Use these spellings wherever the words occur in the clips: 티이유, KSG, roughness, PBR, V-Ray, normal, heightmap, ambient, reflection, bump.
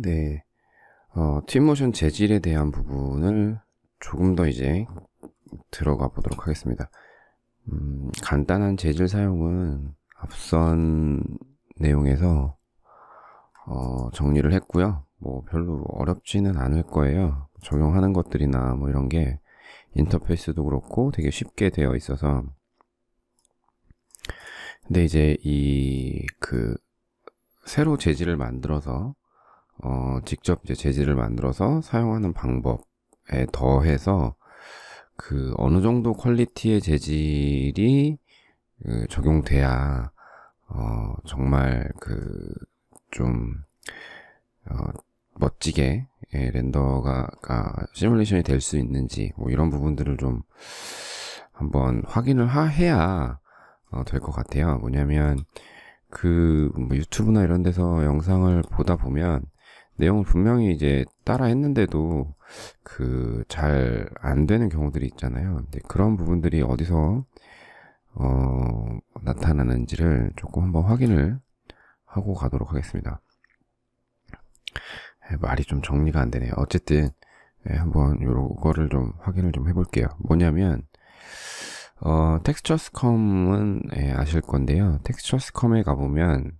네, 팁모션 재질에 대한 부분을 조금 더 이제 들어가 보도록 하겠습니다. 간단한 재질 사용은 앞선 내용에서 정리를 했고요. 뭐 별로 어렵지는 않을 거예요. 적용하는 것들이나 뭐 이런 게 인터페이스도 그렇고 되게 쉽게 되어 있어서. 근데 이제 이 새로 재질을 만들어서 직접 이제 재질을 만들어서 사용하는 방법에 더해서 어느 정도 퀄리티의 재질이 적용돼야 정말 멋지게 렌더가 시뮬레이션이 될 수 있는지, 뭐 이런 부분들을 좀 한번 확인을 해야 될 것 같아요. 뭐냐면 뭐 유튜브나 이런 데서 영상을 보다 보면 내용을 분명히 이제 따라 했는데도 잘 안 되는 경우들이 있잖아요. 근데 그런 부분들이 어디서 나타나는지를 조금 한번 확인을 하고 가도록 하겠습니다. 말이 좀 정리가 안 되네요. 어쨌든 한번 요거를 좀 확인을 좀 해볼게요. 뭐냐면 텍스처스컴은 아실 건데요. 텍스처스컴에 가보면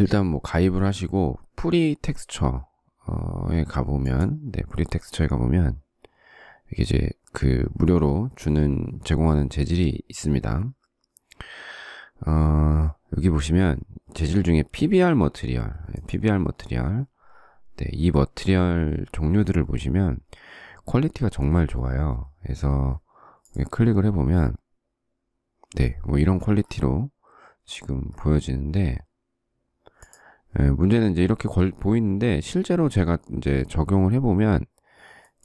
일단 뭐 가입을 하시고 프리 텍스처에 가보면, 프리 텍스처에 가보면 이게 이제 무료로 제공하는 재질이 있습니다. 여기 보시면 재질 중에 PBR 머티리얼, 이 머티리얼 종류들을 보시면 퀄리티가 정말 좋아요. 그래서 클릭을 해보면 뭐 이런 퀄리티로 지금 보여지는데, 문제는 이제 이렇게 보이는데 실제로 제가 이제 적용을 해보면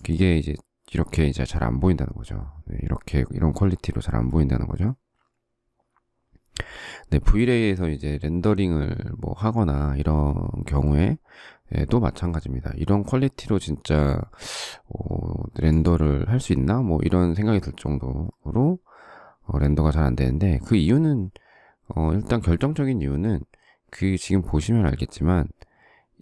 이게 이제 이렇게 이제 잘 안 보인다는 거죠. 이렇게 이런 퀄리티로 잘 안 보인다는 거죠. V-Ray에서 이제 렌더링을 뭐 하거나 이런 경우에 또 마찬가지입니다. 이런 퀄리티로 진짜 렌더를 할 수 있나? 뭐 이런 생각이 들 정도로 렌더가 잘 안 되는데, 그 이유는 일단 결정적인 이유는 지금 보시면 알겠지만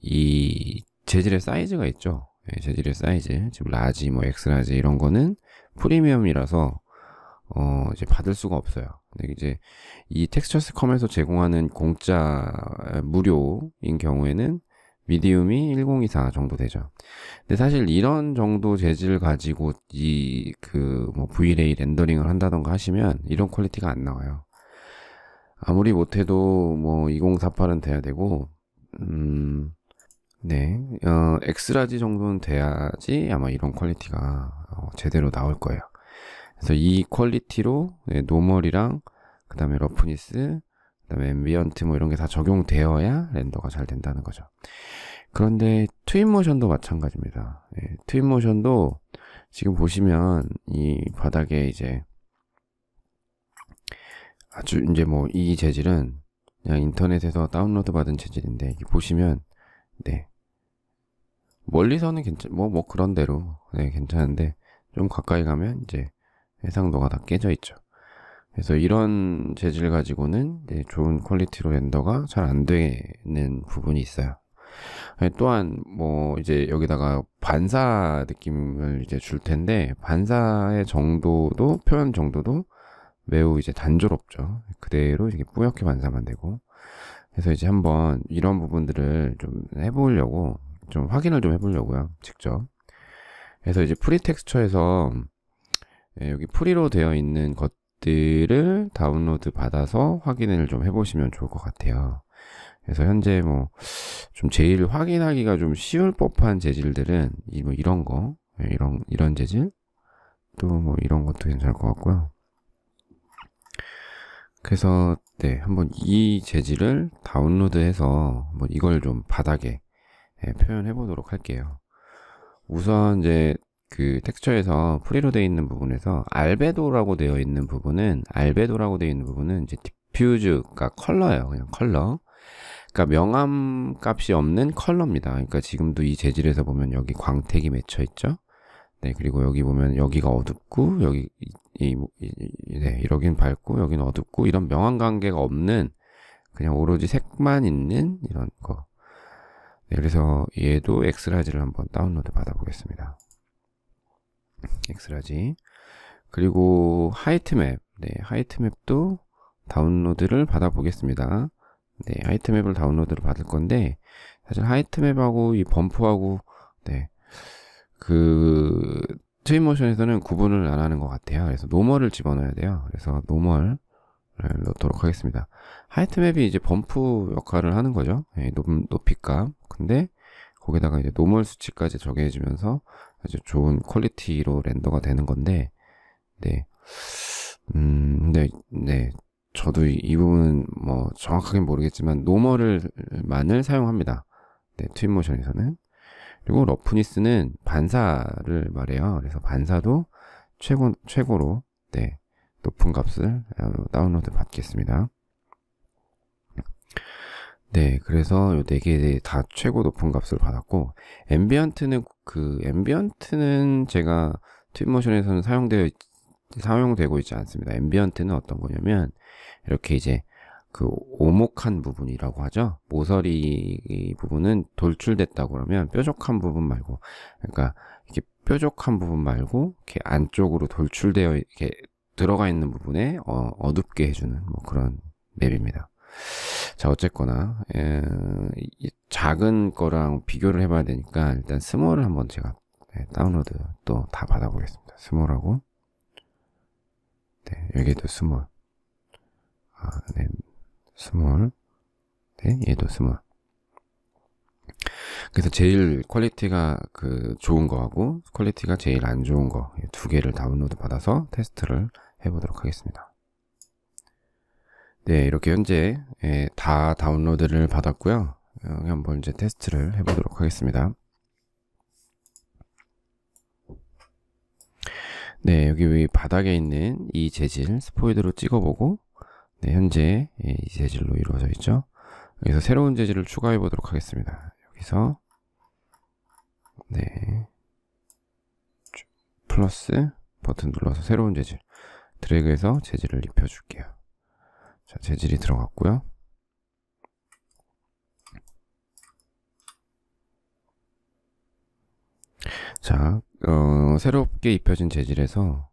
이 재질의 사이즈가 있죠. 재질의 사이즈, 지금 라지, 뭐 엑스라지 이런 거는 프리미엄이라서 이제 받을 수가 없어요. 근데 이제 이 텍스처스컴에서 제공하는 무료인 경우에는 미디움이 1024 정도 되죠. 근데 사실 이런 정도 재질 가지고 뭐 V-Ray 렌더링을 한다던가 하시면 이런 퀄리티가 안 나와요. 아무리 못해도 뭐 2048은 돼야 되고, 엑스라지 정도는 돼야지 아마 이런 퀄리티가 제대로 나올 거예요. 그래서 이 퀄리티로 노멀이랑 그 다음에 러프니스, 그 다음에 앰비언트 뭐 이런 게 다 적용되어야 렌더가 잘 된다는 거죠. 그런데 트윈모션도 마찬가지입니다. 트윈모션도 지금 보시면 이 바닥에 이제 아주 이제 뭐 이 재질은 그냥 인터넷에서 다운로드 받은 재질인데, 보시면 멀리서는 뭐 그런 대로 괜찮은데 좀 가까이 가면 이제 해상도가 다 깨져 있죠. 그래서 이런 재질 가지고는 좋은 퀄리티로 렌더가 잘 안 되는 부분이 있어요. 또한 뭐 이제 여기다가 반사 느낌을 이제 줄 텐데, 반사의 정도도 표현 정도도 매우 이제 단조롭죠. 그대로 이렇게 뿌옇게 반사만 되고. 그래서 이제 한번 이런 부분들을 좀 해보려고, 좀 확인을 좀 해보려고요, 직접. 그래서 이제 프리 텍스처에서 여기 프리로 되어 있는 것들을 다운로드 받아서 확인을 좀 해보시면 좋을 것 같아요. 그래서 현재 뭐 좀 제일 확인하기가 좀 쉬울 법한 재질들은 뭐 이런 거, 이런 재질, 또 뭐 이런 것도 괜찮을 것 같고요. 그래서 한번 이 재질을 다운로드해서 뭐 이걸 좀 바닥에 표현해 보도록 할게요. 우선 이제 텍스처에서 프리로 되어 있는 부분에서 알베도라고 되어 있는 부분은 이제 디퓨즈가 컬러예요. 그냥 컬러. 그러니까 명암 값이 없는 컬러입니다. 그러니까 지금도 이 재질에서 보면 여기 광택이 맺혀 있죠. 그리고 여기 보면 여기가 어둡고 여긴 밝고 여긴 어둡고 이런 명암 관계가 없는 그냥 오로지 색만 있는 이런 거. 네, 그래서 얘도 엑스라지를 한번 다운로드 받아 보겠습니다. 엑스라지. 그리고 하이트맵. 네, 하이트맵도 다운로드를 받아 보겠습니다. 네, 하이트맵을 다운로드를 받을 건데, 사실 하이트맵하고 이 범프하고, 네, 그 트윈모션에서는 구분을 안 하는 것 같아요. 그래서 노멀을 집어넣어야 돼요. 그래서 노멀을 넣도록 하겠습니다. 하이트맵이 이제 범프 역할을 하는 거죠. 네, 높이값. 근데 거기다가 이제 노멀 수치까지 적용해주면서 아주 좋은 퀄리티로 렌더가 되는 건데, 네, 네. 저도 이 부분은 뭐 정확하게는 모르겠지만 노멀만을 사용합니다. 네, 트윈모션에서는. 그리고 러프니스는 반사를 말해요. 그래서 반사도 최고로 네, 높은 값을 다운로드 받겠습니다. 네, 그래서 요 4개 다 최고 높은 값을 받았고, 앰비언트는 제가 트윈모션에서는 사용되고 있지 않습니다. 앰비언트는 어떤 거냐면, 이렇게 이제 그 오목한 부분이라고 하죠. 모서리 부분은 돌출됐다고 그러면 뾰족한 부분 말고, 그러니까 이렇게 뾰족한 부분 말고 이렇게 안쪽으로 돌출되어 이렇게 들어가 있는 부분에 어둡게 해주는 뭐 그런 맵입니다. 자, 어쨌거나 작은 거랑 비교를 해봐야 되니까 일단 스몰을 한번 제가 다운로드 또 다 받아보겠습니다. 스몰하고, 네, 여기도 스몰. 네, 스몰. 네, 얘도 스몰. 그래서 제일 퀄리티가 그 좋은 거하고 퀄리티가 제일 안 좋은 거 2개를 다운로드 받아서 테스트를 해보도록 하겠습니다. 네, 이렇게 현재 다 다운로드를 받았고요. 여기 한번 이제 테스트를 해보도록 하겠습니다. 네, 여기 위 바닥에 있는 이 재질 스포이드로 찍어보고, 네, 현재 이 재질로 이루어져 있죠. 여기서 새로운 재질을 추가해 보도록 하겠습니다. 여기서 네, 플러스 버튼 눌러서 새로운 재질 드래그해서 재질을 입혀 줄게요. 자, 재질이 들어갔고요. 자, 새롭게 입혀진 재질에서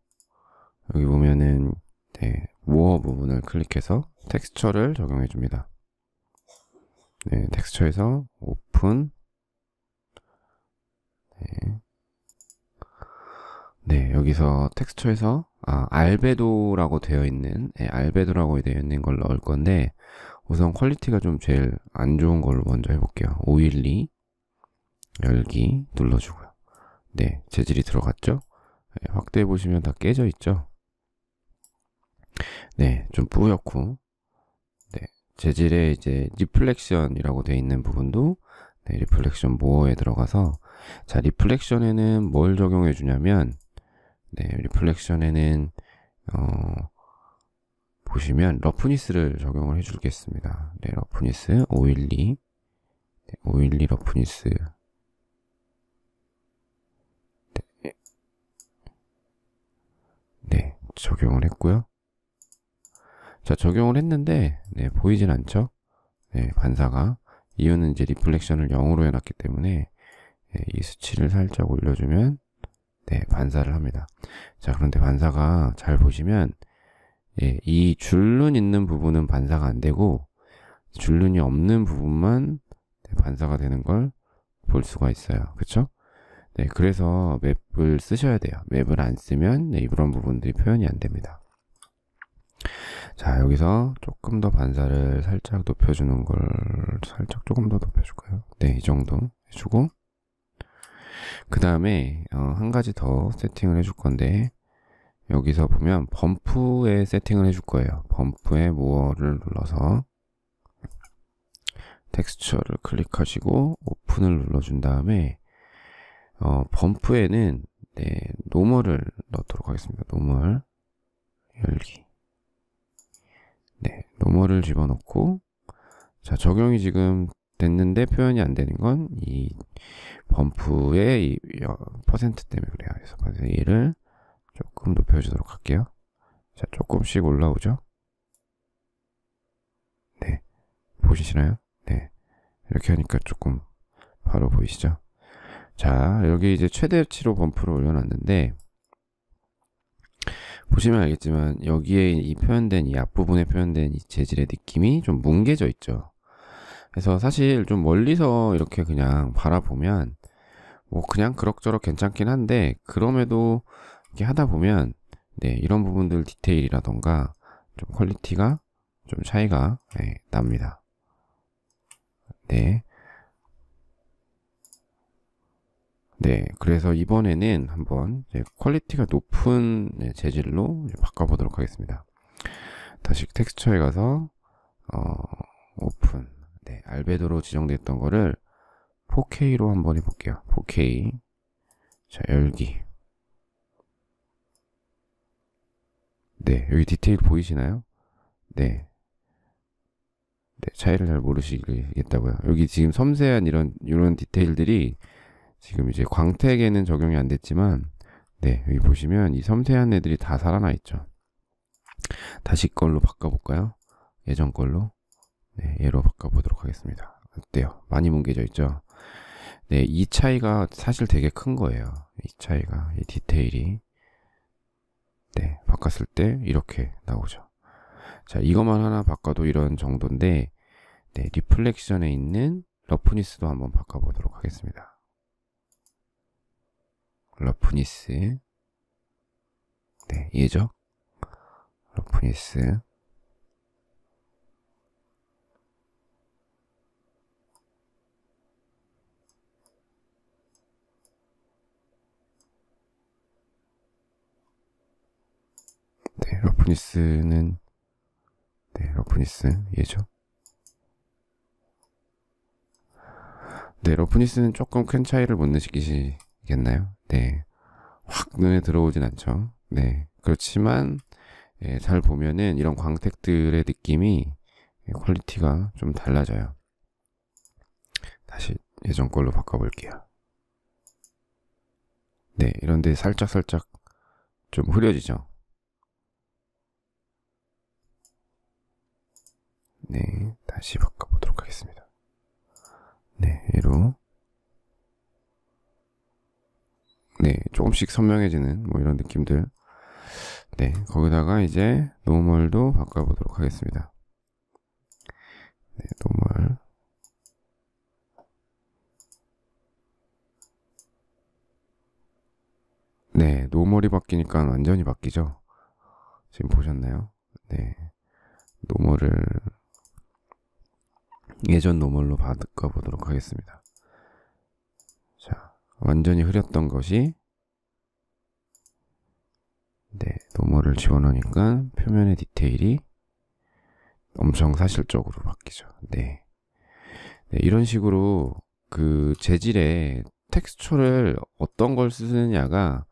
여기 보면은 네, 모어 부분을 클릭해서 텍스처를 적용해 줍니다. 네, 텍스처에서 오픈. 네, 네, 여기서 텍스처에서 알베도라고 되어 있는, 네, 알베도라고 되어 있는 걸 넣을 건데, 우선 퀄리티가 좀 제일 안 좋은 걸로 먼저 해볼게요. 512 열기 눌러주고요. 네, 재질이 들어갔죠? 네, 확대해 보시면 다 깨져 있죠? 네, 좀 뿌옇고, 네, 재질에 이제 리플렉션이라고 되어 있는 부분도, 네, 리플렉션 모어에 들어가서, 자, 리플렉션에는 뭘 적용해 주냐면, 네, 리플렉션에는 보시면 러프니스를 적용을 해 주겠습니다. 네, 러프니스 512, 네, 512 러프니스. 네, 네, 적용을 했고요. 자, 적용을 했는데, 네, 보이진 않죠? 네, 반사가. 이유는 이제 리플렉션을 0으로 해놨기 때문에, 네, 이 수치를 살짝 올려주면, 네, 반사를 합니다. 자, 그런데 반사가 잘 보시면, 예, 이 줄눈 있는 부분은 반사가 안 되고, 줄눈이 없는 부분만, 네, 반사가 되는 걸 볼 수가 있어요. 그쵸? 네, 그래서 맵을 쓰셔야 돼요. 맵을 안 쓰면, 네, 이런 부분들이 표현이 안 됩니다. 자, 여기서 조금 더 반사를 살짝 높여주는 걸 살짝 조금 더 높여줄까요? 네, 이 정도 해주고, 그 다음에 한 가지 더 세팅을 해줄 건데, 여기서 보면 범프에 세팅을 해줄 거예요. 범프에 모어를 눌러서 텍스처를 클릭하시고 오픈을 눌러준 다음에 범프에는 네, 노멀을 넣도록 하겠습니다. 노멀 열기. 네, 노멀을 집어넣고, 자, 적용이 지금 됐는데 표현이 안 되는 건 이 범프의 이 퍼센트 때문에 그래요. 그래서 얘를 조금 높여주도록 할게요. 자, 조금씩 올라오죠? 네, 보이시나요? 네, 이렇게 하니까 조금 바로 보이시죠? 자, 여기 이제 최대치로 범프를 올려놨는데 보시면 알겠지만 여기에 이 표현된 이 앞부분에 표현된 이 재질의 느낌이 좀 뭉개져 있죠. 그래서 사실 좀 멀리서 이렇게 그냥 바라보면 뭐 그냥 그럭저럭 괜찮긴 한데, 그럼에도 이렇게 하다 보면 네, 이런 부분들 디테일이라던가 좀 퀄리티가 좀 차이가 네, 납니다. 네. 네, 그래서 이번에는 한번 퀄리티가 높은 재질로 바꿔보도록 하겠습니다. 다시 텍스처에 가서 오픈, 네, 알베도로 지정됐던 거를 4K로 한번 해볼게요. 4K. 자, 열기. 네, 여기 디테일 보이시나요? 네. 네, 차이를 잘 모르시겠다고요. 여기 지금 섬세한 이런 디테일들이 지금 이제 광택에는 적용이 안 됐지만, 네, 여기 보시면 이 섬세한 애들이 다 살아나 있죠. 다시 걸로 바꿔볼까요? 예전 걸로. 네, 얘로 바꿔보도록 하겠습니다. 어때요? 많이 뭉개져 있죠? 네, 이 차이가 사실 되게 큰 거예요. 이 차이가, 이 디테일이. 네, 바꿨을 때 이렇게 나오죠. 자, 이것만 하나 바꿔도 이런 정도인데, 네, 리플렉션에 있는 러프니스도 한번 바꿔보도록 하겠습니다. 러프니스, 네, 얘죠? 러프니스. 네, 러프니스는 네, 러프니스 얘죠? 네, 러프니스는 조금 큰 차이를 못 느끼시겠나요? 네, 확 눈에 들어오진 않죠. 네, 그렇지만 네, 잘 보면은 이런 광택들의 느낌이 퀄리티가 좀 달라져요. 다시 예전 걸로 바꿔볼게요. 네, 이런데 살짝살짝 좀 흐려지죠. 네, 다시 바꿔보도록 하겠습니다. 네, 얘로. 네, 조금씩 선명해지는 뭐 이런 느낌들. 네, 거기다가 이제 노멀도 바꿔보도록 하겠습니다. 네, 노멀. 네, 노멀이 바뀌니까 완전히 바뀌죠. 지금 보셨나요? 네, 노멀을 예전 노멀로 바꿔보도록 하겠습니다. 자, 완전히 흐렸던 것이 네, 노멀을 지워놓으니까 표면의 디테일이 엄청 사실적으로 바뀌죠. 네. 네, 이런 식으로 그 재질의 텍스처를 어떤 걸 쓰느냐가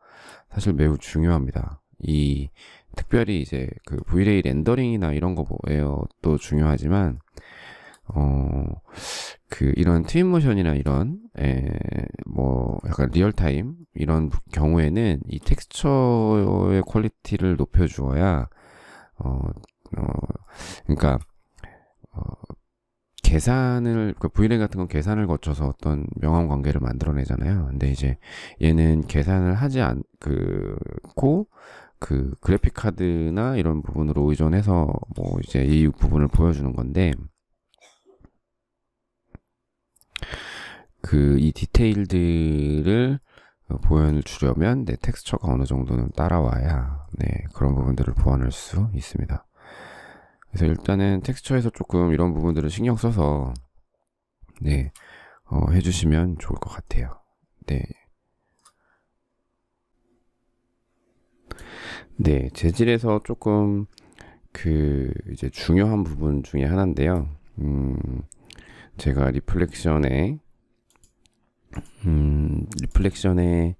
사실 매우 중요합니다. 이 특별히 이제 그 V-Ray 렌더링이나 이런 거에도 중요하지만 그 이런 트윈 모션이나 이런 뭐 약간 리얼타임 이런 경우에는 이 텍스처의 퀄리티를 높여주어야 그러니까 계산을 그러니까 V-Ray 같은 건 계산을 거쳐서 어떤 명암 관계를 만들어내잖아요. 근데 이제 얘는 계산을 하지 않고 그 그래픽 카드나 이런 부분으로 의존해서 뭐 이제 이 부분을 보여주는 건데. 그 이 디테일들을 보현을 주려면 내 텍스처가 어느 정도는 따라와야 네, 그런 부분들을 보완할 수 있습니다. 그래서 일단은 텍스처에서 조금 이런 부분들을 신경 써서 네, 해주시면 좋을 것 같아요. 네. 네, 재질에서 조금 그 이제 중요한 부분 중에 하나인데요. 제가 리플렉션에 네,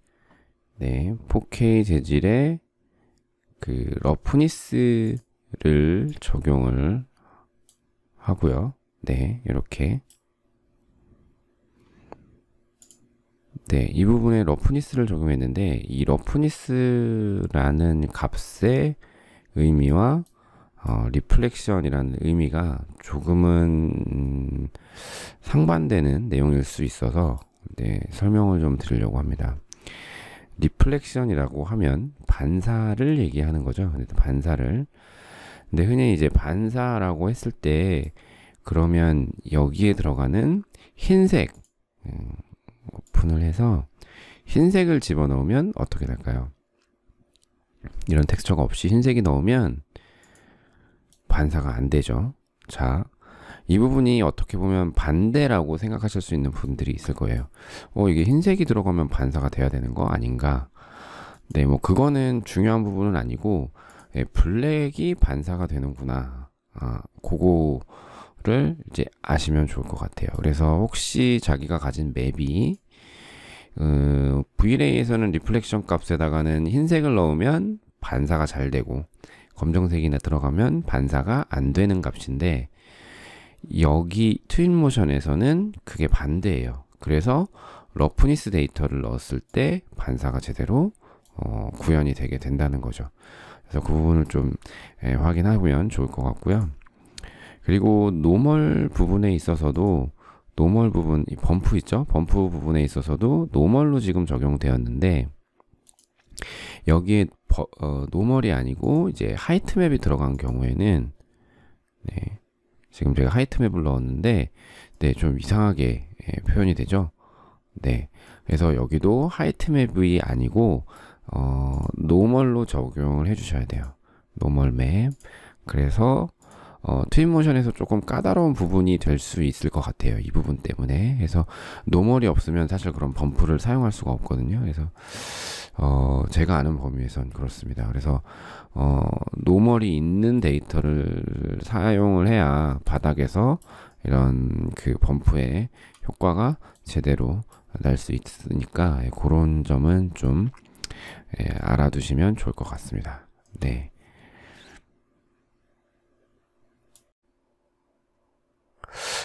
4K 재질의 그 러프니스를 적용을 하고요. 네, 이렇게 네, 이 부분에 러프니스를 적용했는데 이 러프니스라는 값의 의미와 리플렉션이라는 의미가 조금은 상반되는 내용일 수 있어서 설명을 좀 드리려고 합니다. 리플렉션이라고 하면 반사를 얘기하는 거죠. 근데 흔히 이제 반사라고 했을 때 그러면 여기에 들어가는 흰색, 오픈을 해서 흰색을 집어넣으면 어떻게 될까요? 이런 텍스처가 없이 흰색이 넣으면 반사가 안 되죠. 자, 이 부분이 어떻게 보면 반대라고 생각하실 수 있는 분들이 있을 거예요. 이게 흰색이 들어가면 반사가 돼야 되는 거 아닌가? 네, 뭐 그거는 중요한 부분은 아니고, 블랙이 반사가 되는구나. 그거를 이제 아시면 좋을 것 같아요. 그래서 혹시 자기가 가진 맵이 V-Ray에서는 리플렉션 값에다가는 흰색을 넣으면 반사가 잘 되고 검정색이나 들어가면 반사가 안 되는 값인데, 여기 트윈 모션에서는 그게 반대예요. 그래서 러프니스 데이터를 넣었을 때 반사가 제대로 구현이 되게 된다는 거죠. 그래서 그 부분을 좀 확인하면 좋을 것 같고요. 그리고 노멀 부분에 있어서도, 노멀 부분, 범프 있죠? 범프 부분에 있어서도 노멀로 지금 적용되었는데, 여기에 노멀이 아니고 이제 하이트맵이 들어간 경우에는, 지금 제가 하이트맵을 넣었는데 좀 이상하게 표현이 되죠? 그래서 여기도 하이트맵이 아니고 노멀로 적용을 해주셔야 돼요. 노멀 맵. 그래서 트윈 모션에서 조금 까다로운 부분이 될 수 있을 것 같아요. 이 부분 때문에. 그래서 노멀이 없으면 사실 그런 범프를 사용할 수가 없거든요. 그래서 제가 아는 범위에선 그렇습니다. 그래서 노멀이 있는 데이터를 사용을 해야 바닥에서 이런 그 범프의 효과가 제대로 날 수 있으니까, 그런 점은 좀 알아두시면 좋을 것 같습니다. 네.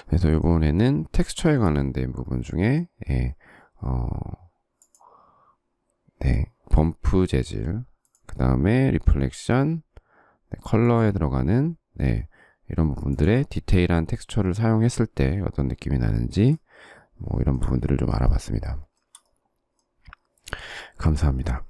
그래서 이번에는 텍스처에 관련된 부분 중에 범프 재질, 그 다음에 리플렉션, 컬러에 들어가는 이런 부분들의 디테일한 텍스처를 사용했을 때 어떤 느낌이 나는지, 뭐 이런 부분들을 좀 알아봤습니다. 감사합니다.